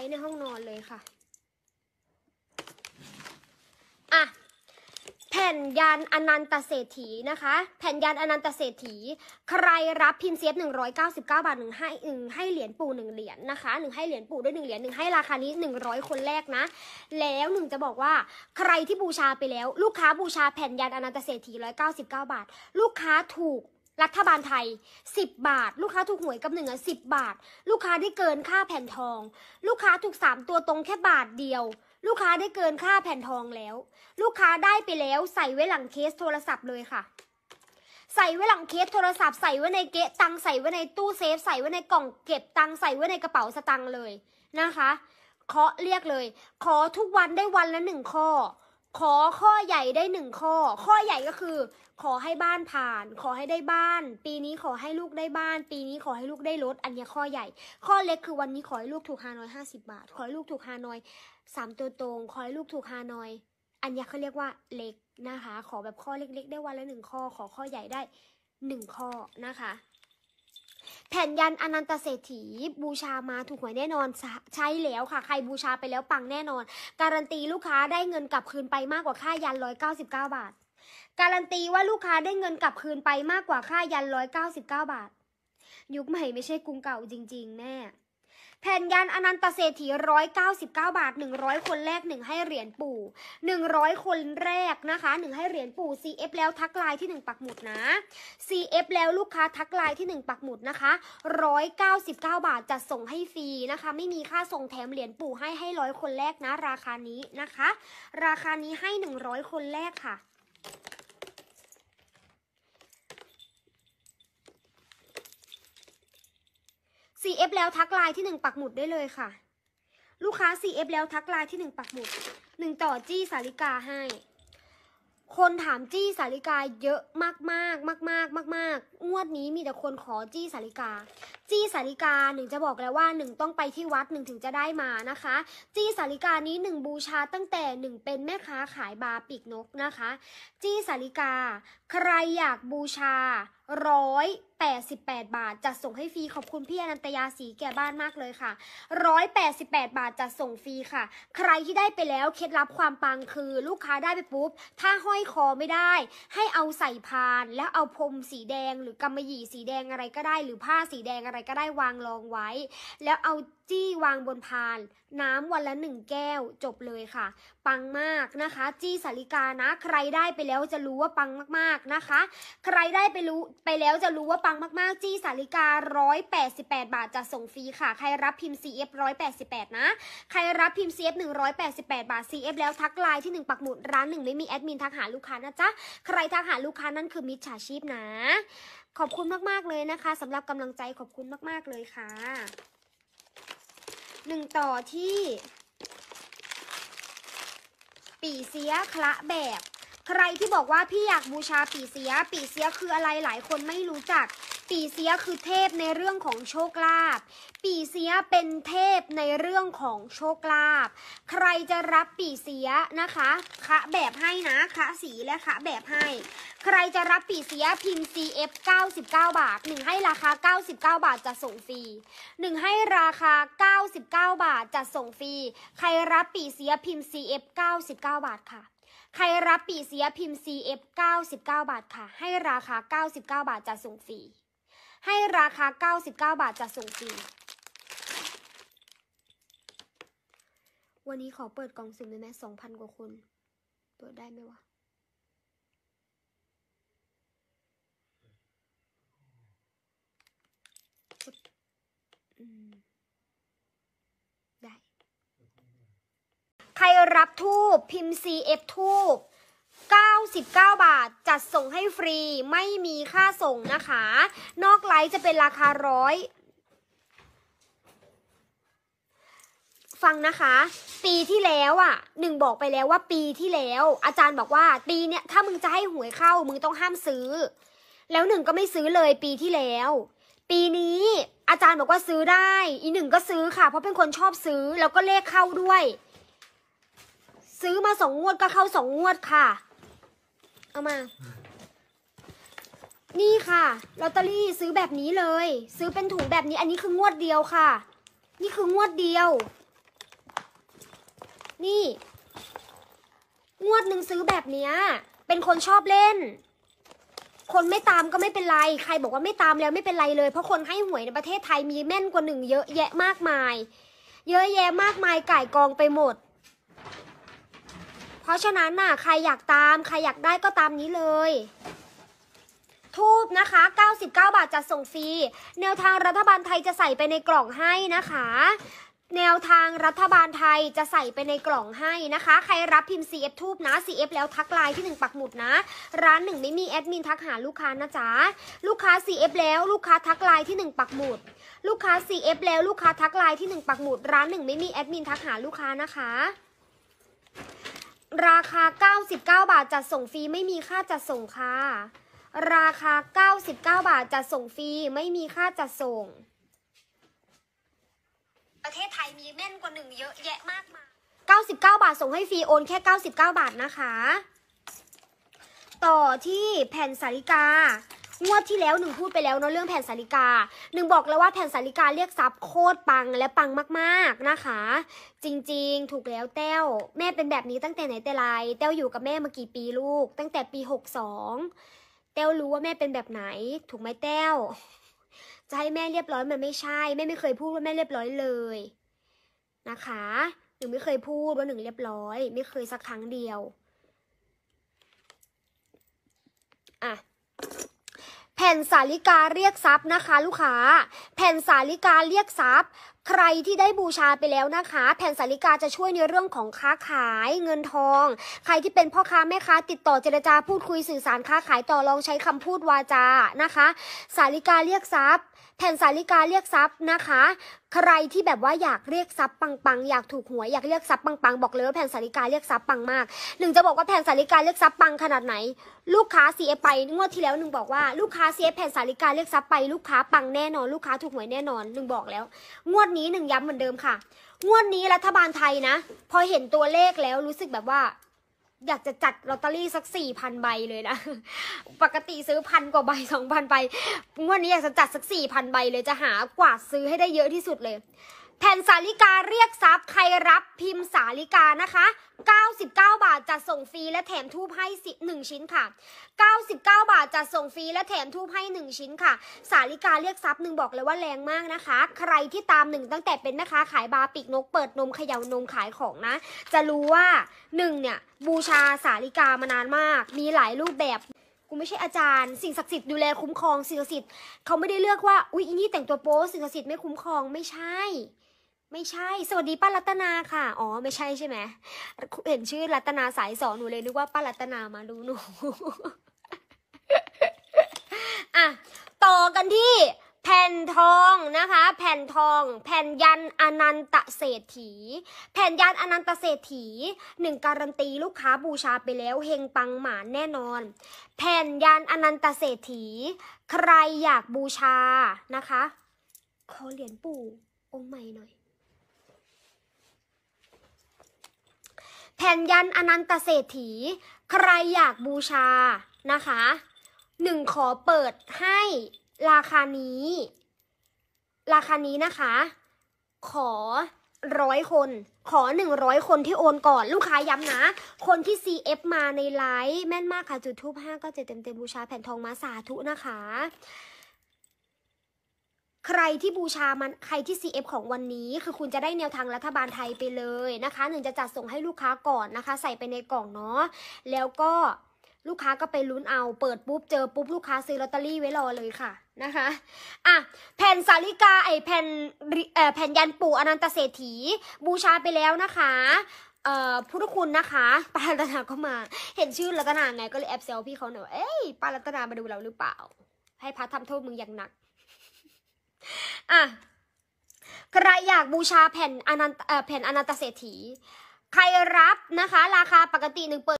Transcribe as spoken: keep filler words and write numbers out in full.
ในห้องนอนเลยค่ะอ่ะแผ่นยานอนันตเศรษฐีนะคะแผ่นยานอนันตเศรษฐีใครรับพิมพ์เซฟหนึ่งร้อยเก้าสิบเก้าบาทหนึ่งให้หนึ่งให้เหรียญปู่หนึ่งเหรียญนะคะหนึ่งให้เหรียญปู่ด้วยหนึ่งเหรียญหนึ่งให้ราคานี้หนึ่งร้อยคนแรกนะแล้วหนึ่งจะบอกว่าใครที่บูชาไปแล้วลูกค้าบูชาแผ่นยานอนันตเศรษฐีร้อยเก้าสิบเก้าบาทลูกค้าถูกรัฐบาลไทยสิบบาทลูกค้าถูกหวยกับหนึ่งอ่ะสิบบาทลูกค้าได้เกินค่าแผ่นทองลูกค้าถูกสามตัวตรงแค่บาทเดียวลูกค้าได้เกินค่าแผ่นทองแล้วลูกค้าได้ไปแล้วใส่ไว้หลังเคสโทรศัพท์เลยค่ะใส่ไว้หลังเคสโทรศัพท์ใส่ไว้ในเกะตังใส่ไว้ในตู้เซฟใส่ไว้ในกล่องเก็บตังใส่ไว้ในกระเป๋าสตังเลยนะคะเคาะเรียกเลยขอทุกวันได้วันละหนึ่งข้อขอข้อใหญ่ได้หนึ่งข้อข้อใหญ่ก็คือขอให้บ้านผ่านขอให้ได้บ้านปีนี้ขอให้ลูกได้บ้านปีนี้ขอให้ลูกได้รถอันนี้ข้อใหญ่ข้อเล็กคือวันนี้ขอให้ลูกถูกฮานอยห้าสิบบาทขอให้ลูกถูกฮานอยสามตัวตรงขอให้ลูกถูกฮานอยอันนี้เขาเรียกว่าเล็กนะคะขอแบบข้อเล็กๆได้วันละหนึ่งข้อขอข้อใหญ่ได้หนึ่งข้อนะคะแผ่นยันอนันตเศรษฐีบูชามาถูกหวยแน่นอนใช้แล้วค่ะใครบูชาไปแล้วปังแน่นอนการันตีลูกค้าได้เงินกลับคืนไปมากกว่าค่ายันร้อยเก้าสิบเก้าบาทการันตีว่าลูกค้าได้เงินกลับคืนไปมากกว่าค่ายันร้อยเก้าสิบเก้าบาทยุคใหม่ไม่ใช่กรุงเก่าจริงๆแม่แผ่นยันอนันตเศรษฐีร้อยเก้าสิบเก้าบาทหนึ่งร้อยคนแรกหนึ่งให้เหรียญปู่หนึ่งร้อยคนแรกนะคะหนึ่งให้เหรียญปู่ ซี เอฟ แล้วทักไลน์ที่หนึ่งปักหมุดนะ ซี เอฟ แล้วลูกค้าทักไลน์ที่หนึ่งปักหมุดนะคะร้อยเก้าสิบเก้าบาทจะส่งให้ฟรีนะคะไม่มีค่าส่งแถมเหรียญปู่ให้ให้ร้อยคนแรกนะราคานี้นะคะราคานี้ให้หนึ่งร้อยคนแรกค่ะซี เอฟ แล้วทักไลน์ที่หนึ่งปักหมุดได้เลยค่ะลูกค้า ซี เอฟ แล้วทักไลน์ที่หนึ่งปักหมุดหนึ่งต่อจี้สาลิกาให้คนถามจี้สาลิกาเยอะมากมากมากมากมากมากงวดนี้มีแต่คนขอจี้สาลิกาจี้สาลิกาหนึ่งจะบอกแล้วว่าหนึ่งต้องไปที่วัดหนึ่งถึงจะได้มานะคะจี้สาลิกานี้หนึ่งบูชาตั้งแต่หนึ่งเป็นแม่ค้าขายบาปีกนกนะคะจี้สาลิกาใครอยากบูชาร้อยแปดสิบแปดบาทจัดส่งให้ฟรีขอบคุณพี่อนันตยาสีแก่บ้านมากเลยค่ะร้อยแปดสิบแปดบาทจัดส่งฟรีค่ะใครที่ได้ไปแล้วเคล็ดลับความปังคือลูกค้าได้ไปปุ๊บถ้าห้อยคอไม่ได้ให้เอาใส่พานแล้วเอาพรมสีแดงหรือกำมะหยี่สีแดงอะไรก็ได้หรือผ้าสีแดงอะไรก็ได้วางรองไว้แล้วเอาจี้วางบนพานน้ำวันละหนึ่งแก้วจบเลยค่ะปังมากนะคะจี้สาลิกานะใครได้ไปแล้วจะรู้ว่าปังมากๆนะคะใครได้ไปรู้ไปแล้วจะรู้ว่าปังมากๆจี้สาลิการ้อยแปดสิบแปดบาทจะส่งฟรีค่ะใครรับพิมพ์ ซี เอฟ ร้อยแปดสิบแปดนะใครรับพิมพ์ ซี เอฟ หนึ่งร้อยแปดสิบแปดบาท ซี เอฟ แล้วทักไลน์ที่หนึ่งปักหมุดร้านหนึ่งไม่มีแอดมินทักหาลูกค้านะจ๊ะใครทักหาลูกค้านั่นคือมิจฉาชีพนะขอบคุณมากๆเลยนะคะสำหรับกำลังใจขอบคุณมากๆเลยค่ะหนึ่งต่อที่ปีเสียคละแบบใครที่บอกว่าพี่อยากบูชาปีเสียปีเสียคืออะไรหลายคนไม่รู้จักปีเสียคือเทพในเรื่องของโชคลาภปีเสียเป็นเทพในเรื่องของโชคลาภใครจะรับปีเสียนะคะคะแบบให้นะคะสีและคะแบบให้ใครจะรับปีเสียพิมพ์ ซี เอฟ เก้าสิบเก้า บาทหนึ่งให้ราคาเก้าสิบเก้าบาทจะส่งฟรีหนึ่งให้ราคาเก้าสิบเก้าบาทจะส่งฟรีใครรับปีเสียพิมพ์ ซี เอฟ เก้าสิบเก้าบาทค่ะใครรับปีเสียพิมพ์ ซี เอฟ เก้าสิบเก้าบาทค่ะให้ราคาเก้าสิบเก้าบาทจะส่งฟรีให้ราคาเก้าสิบเก้าบาทจะส่งฟรีวันนี้ขอเปิดกล่องสุ่มได้ไหม สองพัน กว่าคนเปิดได้ไหมวะได้ใครรับทูบพิมพ์ ซี เอฟ ทูบเก้าสิบเก้าบาทจัดส่งให้ฟรีไม่มีค่าส่งนะคะนอกไลฟ์จะเป็นราคาร้อยฟังนะคะปีที่แล้วอ่ะหนึ่งบอกไปแล้วว่าปีที่แล้วอาจารย์บอกว่าปีเนี้ยถ้ามึงจะให้หวยเข้ามึงต้องห้ามซื้อแล้วหนึ่งก็ไม่ซื้อเลยปีที่แล้วปีนี้อาจารย์บอกว่าซื้อได้อีหนึ่งก็ซื้อค่ะเพราะเป็นคนชอบซื้อแล้วก็เลขเข้าด้วยซื้อมาสองงวดก็เข้าสองงวดค่ะเอามานี่ค่ะลอตเตอรี่ซื้อแบบนี้เลยซื้อเป็นถุงแบบนี้อันนี้คืองวดเดียวค่ะนี่คืองวดเดียว นี่งวดหนึ่งซื้อแบบเนี้ยเป็นคนชอบเล่นคนไม่ตามก็ไม่เป็นไรใครบอกว่าไม่ตามแล้วไม่เป็นไรเลยเพราะคนให้หวยในประเทศไทยมีแม่นกว่าหนึ่งเยอะแยะมากมายเยอะแยะมากมายก่ายกองไปหมดเพราะฉะนั้นน่ะใครอยากตามใครอยากได้ก็ตามนี้เลยทูบนะคะเก้าสิบเก้าบาทจะส่งฟรีแนวทางรัฐบาลไทยจะใส่ไปในกล่องให้นะคะแนวทางรัฐบาลไทยจะใส่ไปในกล่องให้นะคะใครรับพิมพ์ ซี เอฟ ทูบนะ ซี เอฟ แล้วทักไลน์ที่หนึ่งปักหมุดนะร้านหนึ่งไม่มีแอดมินทักหาลูกค้านะจ๊ะลูกค้า ซี เอฟ แล้วลูกค้าทักไลน์ที่หนึ่งปักหมุดลูกค้า ซี เอฟ แล้วลูกค้าทักไลน์ที่หนึ่งปักหมุดร้านหนึ่งไม่มีแอดมินทักหาลูกค้านะคะราคาเก้าสิบเก้าบาทจัดส่งฟรีไม่มีค่าจัดส่งค่ะราคาเก้าสิบเก้าบาทจัดส่งฟรีไม่มีค่าจัดส่งประเทศไทยมีแม่นกว่าหนึ่งเยอะแยะมากมายเก้าสิบเก้าบาทส่งให้ฟรีโอนแค่เก้าสิบเก้าบาทนะคะต่อที่แผ่นสาลิกางวดที่แล้วหนึ่งพูดไปแล้วเนาะเรื่องแผ่นสาลิกาหนึ่งบอกแล้วว่าแผ่นสาลิกาเรียกซับโคตรปังและปังมากๆนะคะจริงๆถูกแล้วแต้วแม่เป็นแบบนี้ตั้งแต่ไหนแต่ไรแต้วอยู่กับแม่มากี่ปีลูกตั้งแต่ปีหกสองแต้วรู้ว่าแม่เป็นแบบไหนถูกไหมแต้วจะให้แม่เรียบร้อยมันไม่ใช่แม่ไม่เคยพูดว่าแม่เรียบร้อยเลยนะคะหนึ่งไม่เคยพูดว่าหนึ่งเรียบร้อยไม่เคยสักครั้งเดียวอ่ะแผ่นสาลิกาเรียกทรัพย์นะคะลูกค้าแผ่นสาลิกาเรียกทรัพย์ใครที่ได้บูชาไปแล้วนะคะแผ่นสาลิกาจะช่วยในเรื่องของค้าขายเงินทองใครที่เป็นพ่อค้าแม่ค้าติดต่อเจรจาพูดคุยสื่อสารค้าขายต่อรองใช้คำพูดวาจานะคะสาลิกาเรียกทรัพย์แผ่นสาลิกาเรียกทรัพย์นะคะใครที่แบบว่าอยากเรียกทรัพย์ปังๆอยากถูกหวยอยากเรียกทรัพย์ปังๆบอกเลยว่าแผ่นสาลิกาเรียกทรัพย์ปังมากหนึ่งจะบอกว่าแผ่นสาลิกาเรียกทรัพย์ปังขนาดไหนลูกค้า ซี เอฟ ไปงวดที่แล้วหนึ่งบอกว่าลูกค้า ซี เอฟ แผ่นสาลิกาเรียกทรัพย์ไปลูกค้าปังแน่นอนลูกค้าถูกหวยแน่นอนหนึ่งบอกแล้วงวดนี้หนึ่งย้ำเหมือนเดิมค่ะงวดนี้รัฐบาลไทยนะพอเห็นตัวเลขแล้วรู้สึกแบบว่าอยากจะจัดลอตเตอรี่สัก สี่พัน ใบเลยนะปกติซื้อพันกว่าใบ สองพัน ใบงวดนี้อยากจะจัดสัก สี่พัน ใบเลยจะหากว่าซื้อให้ได้เยอะที่สุดเลยแผ่นสาลิกาเรียกทรัพย์ใครรับพิมพ์สาลิกานะคะเก้าสิบเก้าบาทจะส่งฟรีและแถมทูบให้หนึ่งชิ้นค่ะเก้าสิบเก้าบาทจะส่งฟรีและแถมทูบให้หนึ่งชิ้นค่ะสาลิกาเรียกทรัพย์หนึ่งบอกเลยว่าแรงมากนะคะใครที่ตามหนึ่งตั้งแต่เป็นแม่ค้าขายบาร์ปีกนกเปิดนมเขย่านมขายของนะจะรู้ว่าหนึ่งเนี่ยบูชาสาลิกามานานมากมีหลายรูปแบบกูไม่ใช่อาจารย์สิ่งศักดิ์สิทธิ์ดูแลคุ้มครองสิ่งศักดิ์สิทธิ์เขาไม่ได้เลือกว่าอุ๊ยอีนี่แต่งตัวโป๊สิ่งศักดิ์สิทธิ์ไม่คุ้มครองไม่ใช่ไม่ใช่สวัสดีป้ารัตนาค่ะอ๋อไม่ใช่ใช่ไหมเห็นชื่อรัตนาสายสอนหนูเลยนึกว่าป้ารัตนามาดูหนู อ่ะต่อกันที่แผ่นทองนะคะแผ่นทองแผ่นยันอนันตเศรษฐีแผ่นยันอนันตเศรษฐีหนึ่งการันตีลูกค้าบูชาไปแล้วเฮงปังหมาแน่นอนแผ่นยันอนันตเศรษฐีใครอยากบูชานะคะขอเหรียญปู่องค์ใหม่หน่อยแผ่นยันอนันตเศรษฐีใครอยากบูชานะคะหนึ่งขอเปิดให้ราคานี้ราคานี้นะคะขอร้อยคนขอหนึ่งร้อยคนที่โอนก่อนลูกค้าย้ำนะคนที่ ซี เอฟ มาในไลฟ์แม่นมากค่ะจุดทูปห้าก็จะเต็มเต็มบูชาแผ่นทองมาสาธุนะคะใครที่บูชามันใครที่ ซี เอฟ ของวันนี้คือคุณจะได้แนวทางรัฐบาลไทยไปเลยนะคะหนึ่งจะจัดส่งให้ลูกค้าก่อนนะคะใส่ไปในกล่องเนาะแล้วก็ลูกค้าก็ไปลุ้นเอาเปิดปุ๊บเจอปุ๊บลูกค้าซื้อลอตเตอรี่ไว้รอเลยค่ะนะคะอ่ะแผ่นสาลิกาไอแผ่นแผ่นยันปู่อนันตเศรษฐีบูชาไปแล้วนะคะเอ่อพุทธคุณนะคะป้ารัตนาก็มาเห็นชื่อรัตนาไงก็เลยแอบเซลพี่เขาหน่อยเอ้ยป้ารัตนามาดูเราหรือเปล่าให้พระทำโทษมึงอย่างหนักอ่ะใครอยากบูชาแผ่นอนันตแผ่นอนันตเศรษฐีใครรับนะคะราคาปกติหนึ่งเปิด